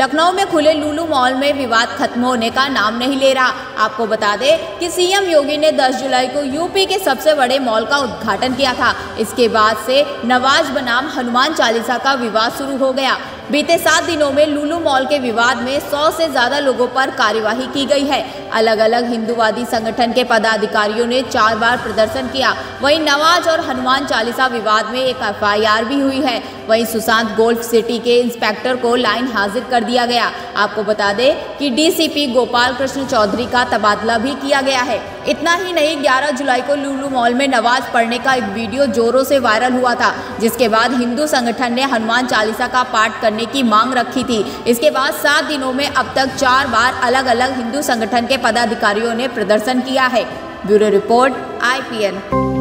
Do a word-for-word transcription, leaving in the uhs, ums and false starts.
लखनऊ में खुले लुलु मॉल में विवाद खत्म होने का नाम नहीं ले रहा। आपको बता दें कि सीएम योगी ने दस जुलाई को यूपी के सबसे बड़े मॉल का उद्घाटन किया था। इसके बाद से नवाज बनाम हनुमान चालीसा का विवाद शुरू हो गया। बीते सात दिनों में लुलु मॉल के विवाद में सौ से ज़्यादा लोगों पर कार्यवाही की गई है। अलग अलग हिंदूवादी संगठन के पदाधिकारियों ने चार बार प्रदर्शन किया। वहीं नवाज और हनुमान चालीसा विवाद में एक एफ आई आर भी हुई है। वहीं सुशांत गोल्फ सिटी के इंस्पेक्टर को लाइन हाजिर कर दिया गया। आपको बता दें कि D C P Gopal Krishna Chaudhary का तबादला भी किया गया है। इतना ही नहीं, ग्यारह जुलाई को लुलु मॉल में नमाज पढ़ने का एक वीडियो जोरों से वायरल हुआ था, जिसके बाद हिंदू संगठन ने हनुमान चालीसा का पाठ करने की मांग रखी थी। इसके बाद सात दिनों में अब तक चार बार अलग अलग हिंदू संगठन के पदाधिकारियों ने प्रदर्शन किया है। Bureau report I P N.